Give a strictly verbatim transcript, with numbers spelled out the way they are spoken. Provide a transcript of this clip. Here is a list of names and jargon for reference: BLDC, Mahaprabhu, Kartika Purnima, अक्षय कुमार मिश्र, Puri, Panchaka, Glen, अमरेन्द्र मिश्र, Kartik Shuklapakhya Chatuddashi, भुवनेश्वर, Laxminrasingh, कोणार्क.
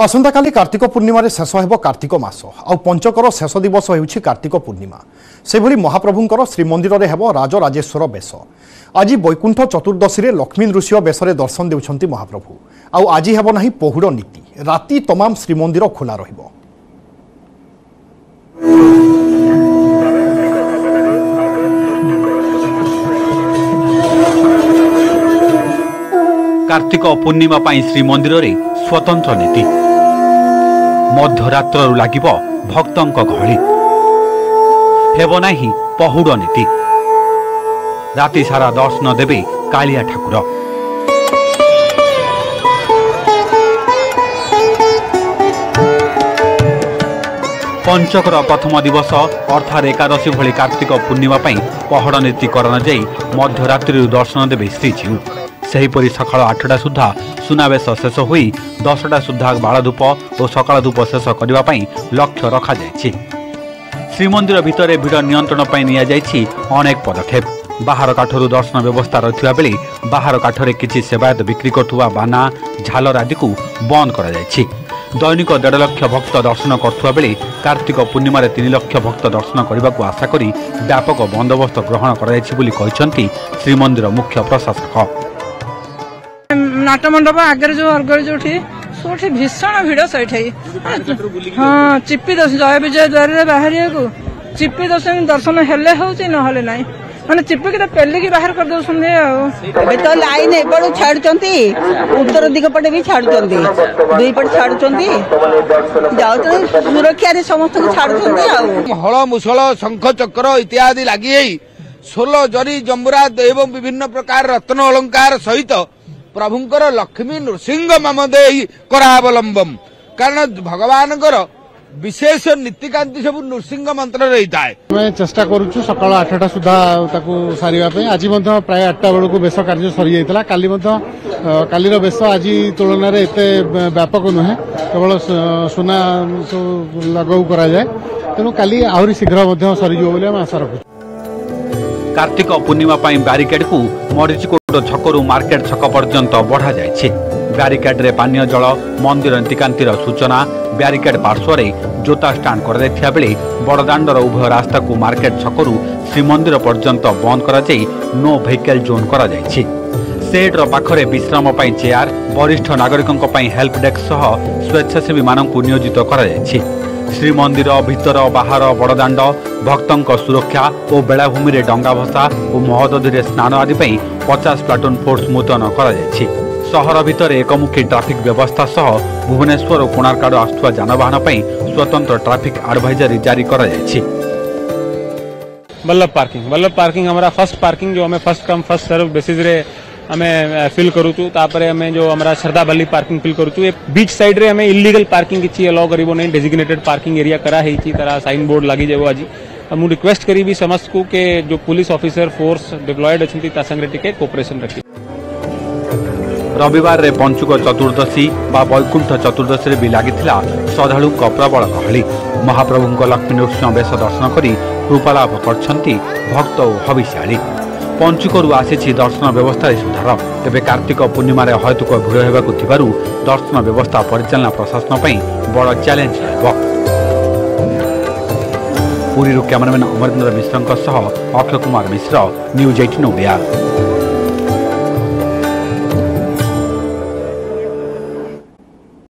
आसंता काली कार्तिक पूर्णिमारे शेष हेबो कार्तिक मास आ पंचकर शेष दिवस हेउछि कार्तिक पूर्णिमा। सेभली महाप्रभुंकर श्रीमंदिर रे हेबो राजराजेश्वर बेश। आज वैकुंठ चतुर्दशी रे लक्ष्मी नृसिंह बेश रे दर्शन देउछंती महाप्रभु। आ आज हेबो नाही पहुड़ नीति, राति तमाम श्रीमंदिर खोला रहिबो। कार्तिक पूर्णिमा पाई श्रीमंदिर रे स्वतंत्र नीति। मध्यरात्रु लागिब भक्तंक गहली, हेबो नाही पहुड़ नीति। राति सारा दर्शन देवे कालिया ठाकुर। पंचकर प्रथम दिवस अर्थात एकादशी भली कार्तिक पूर्णिमा पाई पहड़ नीति करण जाई मध्यरात्रि दर्शन देवे श्रीजीव। सेहीपरि सकाल आठटा सुधा सुनावेश शेष हुई दसटा सुधा बालधूप और सकाल धूप शेष करने पाई लक्ष्य रखा जायछि। श्रीमंदिर भितर भिड़ नियंत्रण पाई निया जायछि अनेक पदक्षेप। बाहर काठरू दर्शन व्यवस्था रखा बेले बाहर काठरे किछि सेवायत बिक्री करथुवा बाना झालर आदि को बंद करा जायछि। दैनिक डेढ़ लक्ष भक्त दर्शन करथुवा बेले कार्तिक पूर्णिमारे तीन लक्ष भक्त दर्शन करने को आशा करी व्यापक बंदोबस्त ग्रहण कर श्रीमंदिर मुख्य प्रशासक। नाट मंडप आगे जो अर्घर जो भीषण भिड़ सही हाँ चिपी दर्शन जय विजय द्वार बाहर को चिपी दर्शन दर्शन हेले हूँ ना नाई मैंने चिपी तो पेलिकी बाहर कर करदे तो लाइन एपट छाड़ी उत्तर दिगपटे भी छाड़ दुईपट छाड़ सुरक्षा समस्त को छाड़ हल मुसल शंख चक्र इत्यादि लगी सोल जरी जम्बुरा एवं विभिन्न प्रकार रत्न अलंकार सहित प्रभुंकर लक्ष्मी नृसिंह ममदेही करावलंबम कारण भगवान विशेष नीतिकांति सब नृसिंह मंत्र रही है। चेष्टा करूँ सकाल आठटा सुधा सारे। आज प्राय आठटा बेलू बेश कार्य सरी जाता कालीर बेश आज तुलन एत व्यापक नुहे केवल सुना लगू कराए तेणु काली आहरी शीघ्र सरीज बोली आम आशा रखु। कार्तिक पूर्णिमा बारिकेड को मरीचिकोट छकरू मार्केट छक पर्यंत बढ़ा जायछि। बारिकेड रे पानीय जल मंदिर नीतिकांतिर सूचना बारिकेड पार्श्वर जोता स्टाण कर बेले बड़दाण्डर उभय रास्ता को मार्केट छकरू श्रीमंदिर पर्यंत बंद करा जाय नो व्हीकल जोन करा जायछि। सेड्र पाखरे विश्राम पाई चेयर वरिष्ठ नागरिकों पाई हेल्प डेस्क सह स्वेच्छासेवी मानकू नियोजित करा जायछि। श्रीमंदिर भीतर बाहर बड़दाण्ड भक्तों सुरक्षा और बेलाभूमि रे डंगा भसा और महोदधी रे स्नान आदि पई पचास प्लाटून फोर्स मुतयन करा जायछि। सहर भितर एकमुखी ट्राफिक व्यवस्था सह भुवनेश्वर और कोणार्क आड़ आसुवा जानवाहन पई स्वतंत्र ट्राफिक एडवाइजरी जारी करा जायछि। वल्लभ पार्किंग वल्लभ पार्किंग हमारा फर्स्ट पार्किंग जो हमें first come first serve basis रे हमें फिल करूँ तापर हमें जो हमारा श्रद्धाभली पार्किंग फिल करूँ ये बीच साइड रे हमें इलीगल पार्किंग किसी अलाउ करो नहीं डेजिग्नेटेड पार्किंग एरिया करा है तरह साइन बोर्ड लगी जाए। आज हम रिक्वेस्ट करी भी समस्त को के जो पुलिस ऑफिसर फोर्स डिप्लॉयड अच्छी संगे टे कोऑपरेशन रखी। रविवार रे पंचुक चतुर्दशी बा वैकुंठ चतुर्दशी भी लगी श्रद्धालु प्रबल गहली। महाप्रभु लक्ष्मी नृसिंह बेश दर्शन कर कृपालाभ करछंती भक्त और हविष्याली। पंचुकरू आसी दर्शन व्यवस्था सुधार तेज कार्तिक पूर्णिम अहेतुक भिड़ होगा दर्शन व्यवस्था परिचालना प्रशासन पर बड़ चैलेंज रहा। पुरी कैमरामैन अमरेन्द्र मिश्र अक्षय कुमार मिश्र न्यूज अठारह ओडिया।